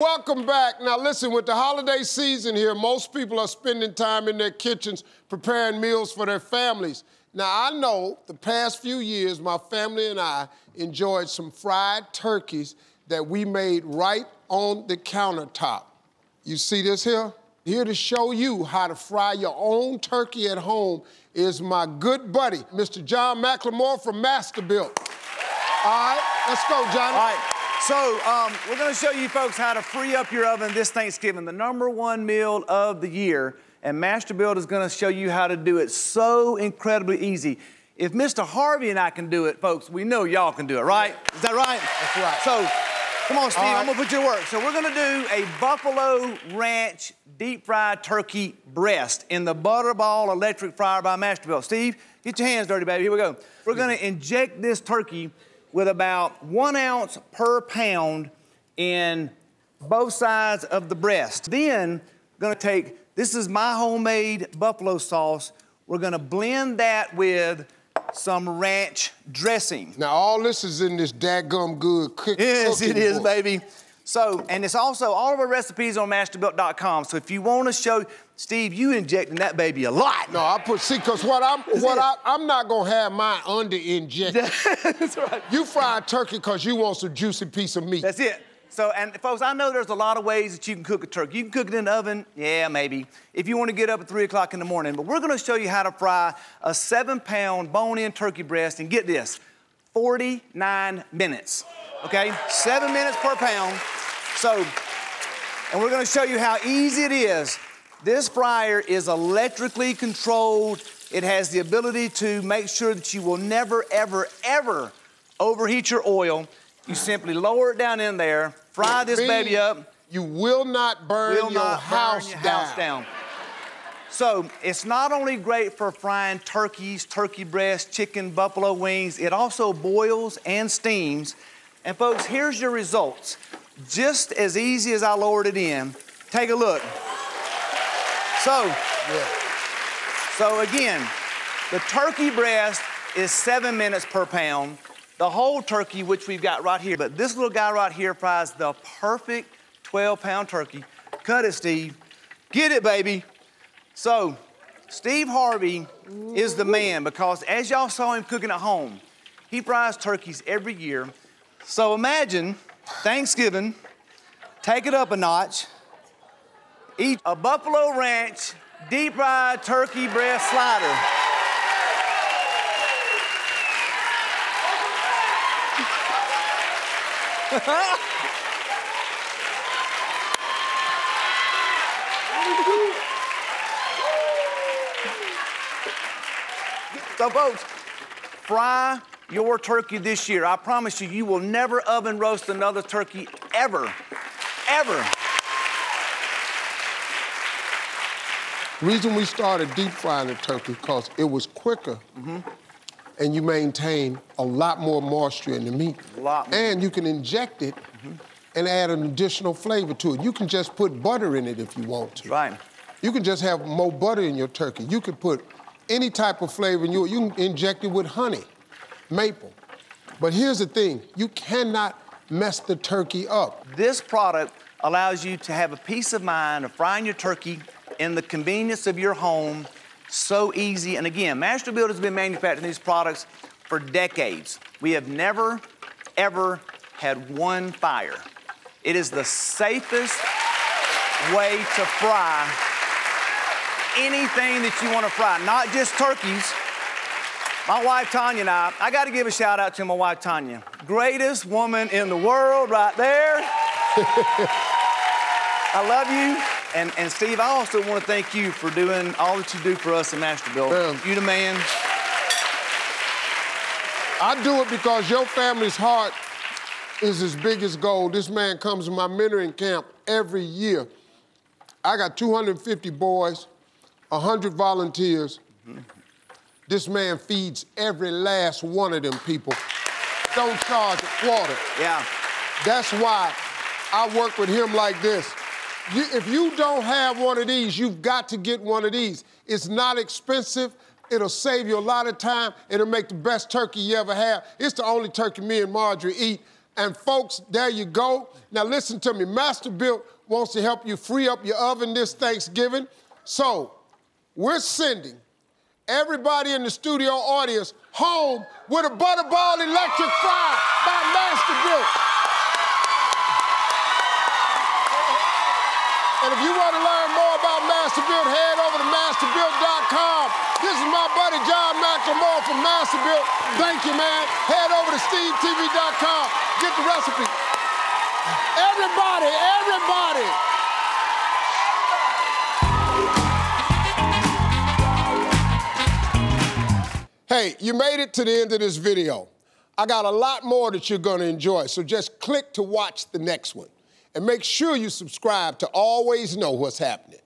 Welcome back. Now listen, with the holiday season here, most people are spending time in their kitchens preparing meals for their families. Now I know the past few years my family and I enjoyed some fried turkeys that we made right on the countertop. You see this here? Here to show you how to fry your own turkey at home is my good buddy, Mr. John McLemore from Masterbuilt. All right, let's go, Johnny. All right. So we're going to show you folks how to free up your oven this Thanksgiving, the #1 meal of the year. And Masterbuilt is going to show you how to do it so incredibly easy. If Mr. Harvey and I can do it, folks, we know y'all can do it, right? Is that right? That's right. So come on, Steve. Right. I'm going to put you to work. So we're going to do a Buffalo Ranch deep-fried turkey breast in the Butterball Electric Fryer by Masterbuilt. Steve, get your hands dirty, baby. Here we go. We're going to inject this turkey with about 1 ounce per pound in both sides of the breast. Then, gonna take, this is my homemade buffalo sauce. We're gonna blend that with some ranch dressing. Now, all this is in this dadgum good cooking. Yes, it is, baby. So, and it's also, all of our recipes on Masterbuilt.com. So if you wanna show, Steve, you injecting that baby a lot. No, I put, see, because I'm not gonna have mine under-injected. That's right. You fry a turkey because you want some juicy piece of meat. That's it. So, and folks, I know there's a lot of ways that you can cook a turkey. You can cook it in the oven, yeah, maybe, if you wanna get up at 3 o'clock in the morning. But we're gonna show you how to fry a 7-pound bone-in turkey breast, and get this, 49 minutes. Okay, 7 minutes per pound. So, and we're gonna show you how easy it is. This fryer is electrically controlled. It has the ability to make sure that you will never, ever, ever overheat your oil. You simply lower it down in there, fry this baby up. You will not burn your house down. So it's not only great for frying turkeys, turkey breasts, chicken, buffalo wings, it also boils and steams. And folks, here's your results. Just as easy as I lowered it in, take a look. So, yeah. So again, the turkey breast is 7 minutes per pound. The whole turkey, which we've got right here, but this little guy right here fries the perfect 12-pound turkey. Cut it, Steve. Get it, baby. So, Steve Harvey is the man because as y'all saw him cooking at home, he fries turkeys every year. So imagine Thanksgiving, take it up a notch, eat a Buffalo Ranch deep-fried turkey breast slider. So folks, fry your turkey this year. I promise you, you will never oven roast another turkey ever, ever. The reason we started deep frying the turkey because it was quicker and you maintain a lot more moisture in the meat. A lot more. And you can inject it and add an additional flavor to it. You can just put butter in it if you want to. Right. You can just have more butter in your turkey. You can put any type of flavor in your, you can inject it with honey, maple. But here's the thing, you cannot mess the turkey up. This product allows you to have a peace of mind of frying your turkey in the convenience of your home, so easy. And again, Masterbuilt has been manufacturing these products for decades. We have never, ever had one fire. It is the safest way to fry anything that you want to fry, not just turkeys. My wife, Tanya, and I got to give a shout out to my wife, Tanya. Greatest woman in the world right there. I love you. And Steve, I also want to thank you for doing all that you do for us at Masterbuilt. You the man. I do it because your family's heart is as big as gold. This man comes to my mentoring camp every year. I got 250 boys, 100 volunteers. This man feeds every last one of them people. Don't charge a quarter. Yeah. That's why I work with him like this. If you don't have one of these, you've got to get one of these. It's not expensive. It'll save you a lot of time. It'll make the best turkey you ever have. It's the only turkey me and Marjorie eat. And folks, there you go. Now listen to me, Masterbuilt wants to help you free up your oven this Thanksgiving. So we're sending everybody in the studio audience home with a Butterball Electric Fryer by Masterbuilt. And if you want to learn more about Masterbuilt, head over to masterbuilt.com. This is my buddy John McLemore from Masterbuilt. Thank you, man. Head over to stevetv.com. Get the recipe. Everybody, everybody. Hey, you made it to the end of this video. I got a lot more that you're gonna enjoy, so just click to watch the next one. And make sure you subscribe to always know what's happening.